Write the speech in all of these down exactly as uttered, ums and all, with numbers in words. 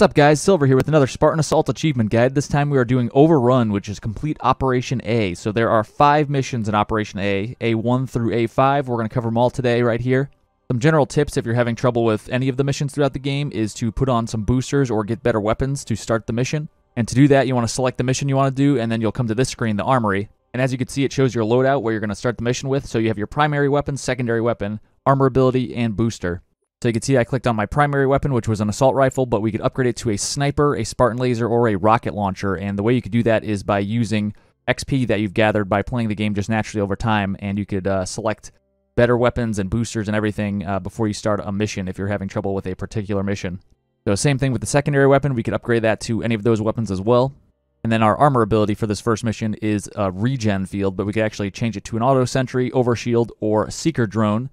What's up, guys? Silver here with another Spartan Assault Achievement Guide. This time we are doing Overrun, which is complete Operation A. So there are five missions in Operation A, A one through A five. We're going to cover them all today right here. Some general tips if you're having trouble with any of the missions throughout the game is to put on some boosters or get better weapons to start the mission. And to do that, you want to select the mission you want to do, and then you'll come to this screen, the Armory. And as you can see, it shows your loadout where you're going to start the mission with. So you have your primary weapon, secondary weapon, armor ability, and booster. So you can see I clicked on my primary weapon, which was an assault rifle, but we could upgrade it to a sniper, a Spartan laser, or a rocket launcher. And the way you could do that is by using X P that you've gathered by playing the game just naturally over time. And you could uh, select better weapons and boosters and everything uh, before you start a mission if you're having trouble with a particular mission. So same thing with the secondary weapon. We could upgrade that to any of those weapons as well. And then our armor ability for this first mission is a regen field, but we could actually change it to an auto sentry, over shield, or a seeker drone.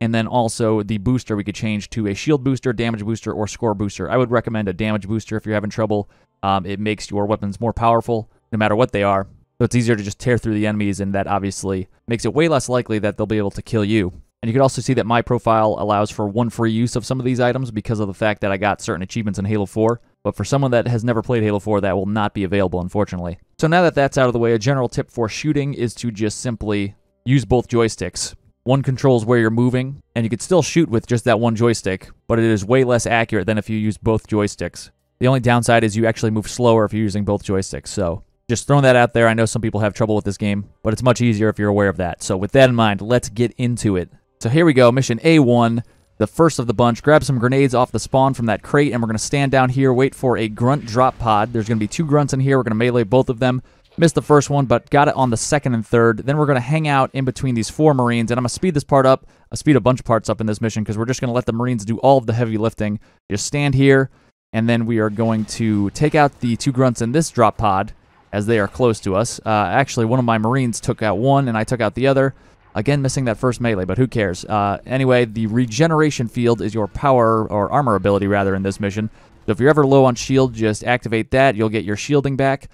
And then also the booster we could change to a shield booster, damage booster, or score booster. I would recommend a damage booster if you're having trouble. Um, it makes your weapons more powerful no matter what they are. So it's easier to just tear through the enemies, and that obviously makes it way less likely that they'll be able to kill you. And you can also see that my profile allows for one free use of some of these items because of the fact that I got certain achievements in Halo four. But for someone that has never played Halo four, that will not be available, unfortunately. So now that that's out of the way, a general tip for shooting is to just simply use both joysticks. One controls where you're moving, and you could still shoot with just that one joystick, but it is way less accurate than if you use both joysticks. The only downside is you actually move slower if you're using both joysticks, so just throwing that out there. I know some people have trouble with this game, but it's much easier if you're aware of that. So with that in mind, let's get into it. So here we go, mission A one, the first of the bunch. Grab some grenades off the spawn from that crate, and we're going to stand down here, wait for a grunt drop pod. There's going to be two grunts in here. We're going to melee both of them. Missed the first one, but got it on the second and third. Then we're going to hang out in between these four Marines, and I'm going to speed this part up. I'll speed a bunch of parts up in this mission because we're just going to let the Marines do all of the heavy lifting. Just stand here, and then we are going to take out the two grunts in this drop pod as they are close to us. Uh, actually, one of my Marines took out one, and I took out the other. Again, missing that first melee, but who cares? Uh, anyway, the regeneration field is your power or armor ability, rather, in this mission. So if you're ever low on shield, just activate that. You'll get your shielding back.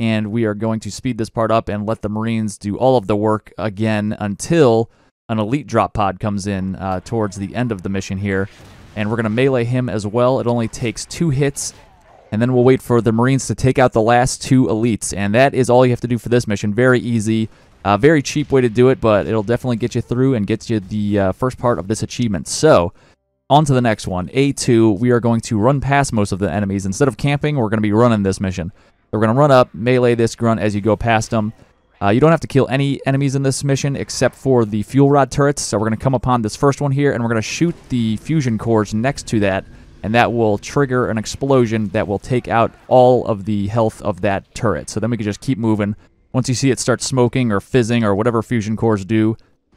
And we are going to speed this part up and let the Marines do all of the work again until an elite drop pod comes in uh, towards the end of the mission here. And we're going to melee him as well. It only takes two hits. And then we'll wait for the Marines to take out the last two elites. And that is all you have to do for this mission. Very easy, uh, very cheap way to do it, but it'll definitely get you through and get you the uh, first part of this achievement. So on to the next one, A two. We are going to run past most of the enemies. Instead of camping, we're going to be running this mission. We're going to run up, melee this grunt as you go past them. Uh, you don't have to kill any enemies in this mission except for the fuel rod turrets. So we're going to come upon this first one here, and we're going to shoot the fusion cores next to that. And that will trigger an explosion that will take out all of the health of that turret. So then we can just keep moving. Once you see it start smoking or fizzing or whatever fusion cores do,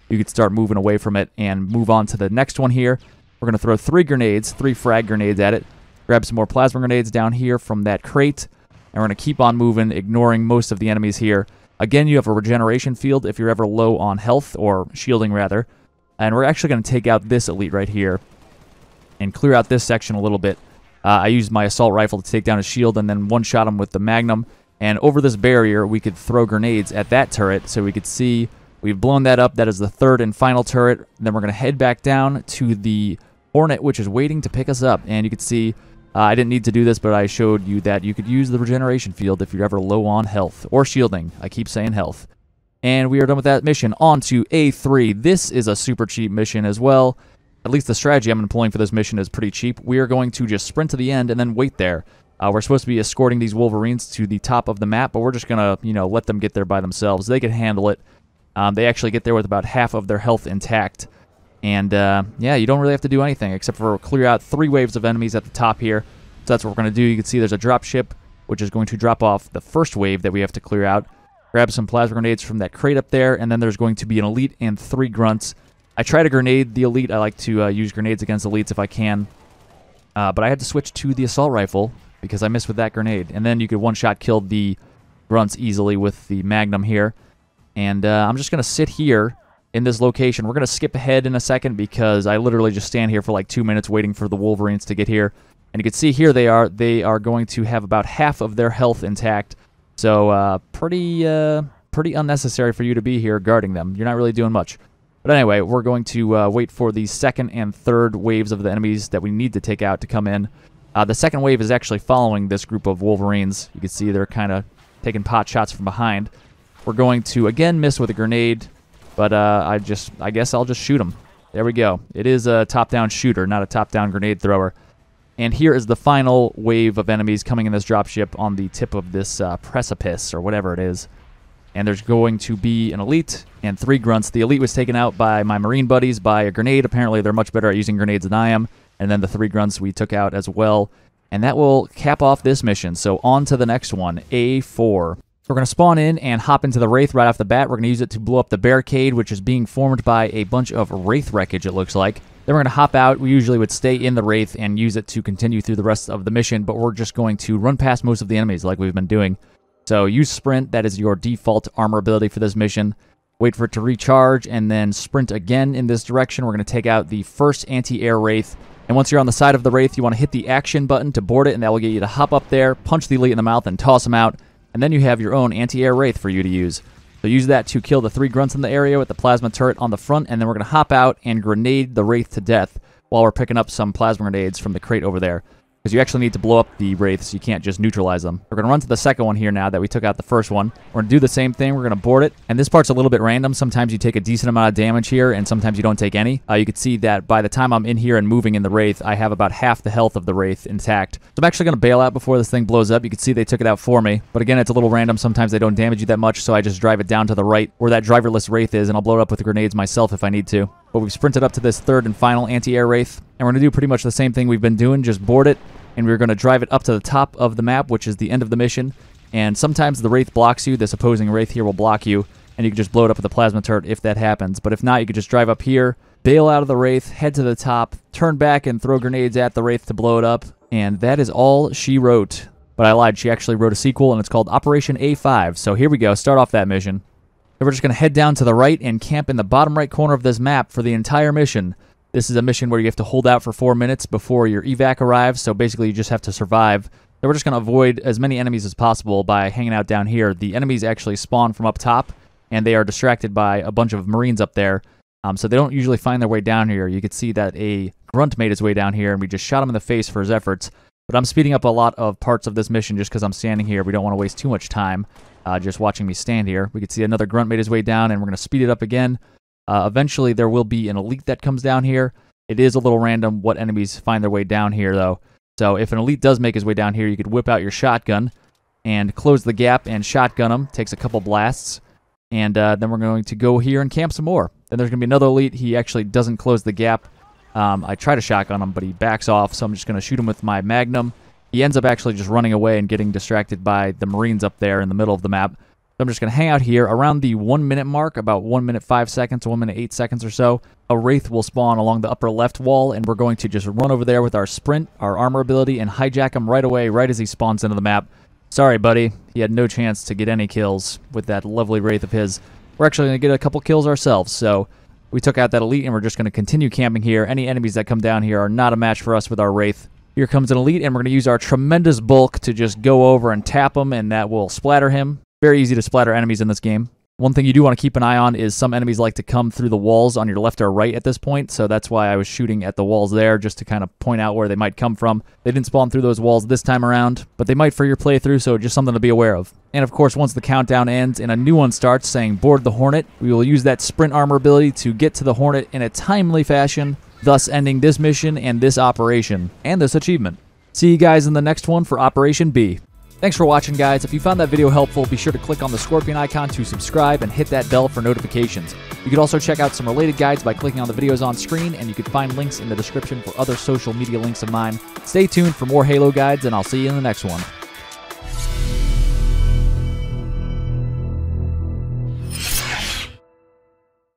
you can start moving away from it and move on to the next one here. We're going to throw three grenades, three frag grenades at it. Grab some more plasma grenades down here from that crate. And we're going to keep on moving, ignoring most of the enemies here. Again, you have a regeneration field if you're ever low on health, or shielding rather. And we're actually going to take out this elite right here and clear out this section a little bit. Uh, I used my assault rifle to take down his shield and then one-shot him with the magnum. And over this barrier, we could throw grenades at that turret, so we could see we've blown that up. That is the third and final turret. And then we're going to head back down to the Hornet, which is waiting to pick us up. And you can see Uh, I didn't need to do this, but I showed you that you could use the regeneration field if you're ever low on health or shielding. I keep saying health. And we are done with that mission. On to A three. This is a super cheap mission as well. At least the strategy I'm employing for this mission is pretty cheap. We are going to just sprint to the end and then wait there. Uh, we're supposed to be escorting these Wolverines to the top of the map, but we're just going to, you know, let them get there by themselves. They can handle it. Um, they actually get there with about half of their health intact. And, uh, yeah, you don't really have to do anything except for clear out three waves of enemies at the top here. So that's what we're going to do. You can see there's a drop ship, which is going to drop off the first wave that we have to clear out. Grab some plasma grenades from that crate up there, and then there's going to be an elite and three grunts. I try to grenade the elite. I like to uh, use grenades against elites if I can. Uh, but I had to switch to the assault rifle because I missed with that grenade. And then you could one-shot kill the grunts easily with the magnum here. And uh, I'm just going to sit here in this location. We're going to skip ahead in a second because I literally just stand here for like two minutes waiting for the Wolverines to get here. And you can see here they are. They are going to have about half of their health intact. So uh, pretty, uh, pretty unnecessary for you to be here guarding them. You're not really doing much. But anyway, we're going to uh, wait for the second and third waves of the enemies that we need to take out to come in. Uh, the second wave is actually following this group of Wolverines. You can see they're kind of taking pot shots from behind. We're going to, again, miss with a grenade, but uh, I just, I guess I'll just shoot them. There we go. It is a top-down shooter, not a top-down grenade thrower. And here is the final wave of enemies coming in this dropship on the tip of this uh, precipice, or whatever it is. And there's going to be an elite and three grunts. The elite was taken out by my Marine buddies by a grenade. Apparently they're much better at using grenades than I am. And then the three grunts we took out as well. And that will cap off this mission. So on to the next one, A four. We're going to spawn in and hop into the Wraith right off the bat. We're going to use it to blow up the barricade, which is being formed by a bunch of Wraith wreckage, it looks like. Then we're going to hop out. We usually would stay in the Wraith and use it to continue through the rest of the mission, but we're just going to run past most of the enemies like we've been doing. So use sprint, that is your default armor ability for this mission. Wait for it to recharge and then sprint again in this direction. We're going to take out the first anti-air Wraith. And once you're on the side of the Wraith, you want to hit the action button to board it, and that will get you to hop up there, punch the elite in the mouth, and toss him out. And then you have your own anti-air Wraith for you to use. So use that to kill the three grunts in the area with the plasma turret on the front, and then we're going to hop out and grenade the Wraith to death while we're picking up some plasma grenades from the crate over there. Because you actually need to blow up the Wraiths, you can't just neutralize them. We're going to run to the second one here now that we took out the first one. We're going to do the same thing, we're going to board it, and this part's a little bit random. Sometimes you take a decent amount of damage here, and sometimes you don't take any. Uh, you can see that by the time I'm in here and moving in the Wraith, I have about half the health of the Wraith intact. So I'm actually going to bail out before this thing blows up. You can see they took it out for me, but again, it's a little random. Sometimes they don't damage you that much, so I just drive it down to the right where that driverless Wraith is, and I'll blow it up with the grenades myself if I need to. But we've sprinted up to this third and final anti-air Wraith, and we're going to do pretty much the same thing we've been doing, just board it, and we're going to drive it up to the top of the map, which is the end of the mission. And sometimes the Wraith blocks you, this opposing Wraith here will block you, and you can just blow it up with the plasma turret if that happens. But if not, you can just drive up here, bail out of the Wraith, head to the top, turn back and throw grenades at the Wraith to blow it up, and that is all she wrote. But I lied, she actually wrote a sequel, and it's called Operation A five, so here we go, start off that mission. So we're just going to head down to the right and camp in the bottom right corner of this map for the entire mission. This is a mission where you have to hold out for four minutes before your evac arrives, so basically you just have to survive. So we're just going to avoid as many enemies as possible by hanging out down here. The enemies actually spawn from up top, and they are distracted by a bunch of Marines up there, um, so they don't usually find their way down here. You can see that a grunt made his way down here, and we just shot him in the face for his efforts. But I'm speeding up a lot of parts of this mission just because I'm standing here. We don't want to waste too much time uh, just watching me stand here. We can see another grunt made his way down, and we're going to speed it up again. Uh, eventually, there will be an elite that comes down here. It is a little random what enemies find their way down here, though. So if an elite does make his way down here, you could whip out your shotgun and close the gap and shotgun him. Takes a couple blasts. And uh, then we're going to go here and camp some more. Then there's going to be another elite. He actually doesn't close the gap. Um, I try to shotgun him, but he backs off, so I'm just going to shoot him with my Magnum. He ends up actually just running away and getting distracted by the Marines up there in the middle of the map. So I'm just going to hang out here. Around the one minute mark, about one minute five seconds, one minute eight seconds or so, a Wraith will spawn along the upper left wall, and we're going to just run over there with our sprint, our armor ability, and hijack him right away, right as he spawns into the map. Sorry, buddy. He had no chance to get any kills with that lovely Wraith of his. We're actually going to get a couple kills ourselves, so we took out that elite, and we're just going to continue camping here. Any enemies that come down here are not a match for us with our Wraith. Here comes an elite, and we're going to use our tremendous bulk to just go over and tap him, and that will splatter him. Very easy to splatter enemies in this game. One thing you do want to keep an eye on is some enemies like to come through the walls on your left or right at this point, so that's why I was shooting at the walls there, just to kind of point out where they might come from. They didn't spawn through those walls this time around, but they might for your playthrough, so just something to be aware of. And of course, once the countdown ends and a new one starts saying board the Hornet, we will use that sprint armor ability to get to the Hornet in a timely fashion, thus ending this mission and this operation, and this achievement. See you guys in the next one for Operation B. Thanks for watching, guys. If you found that video helpful, be sure to click on the Scorpion icon to subscribe and hit that bell for notifications. You can also check out some related guides by clicking on the videos on screen, and you can find links in the description for other social media links of mine. Stay tuned for more Halo guides, and I'll see you in the next one.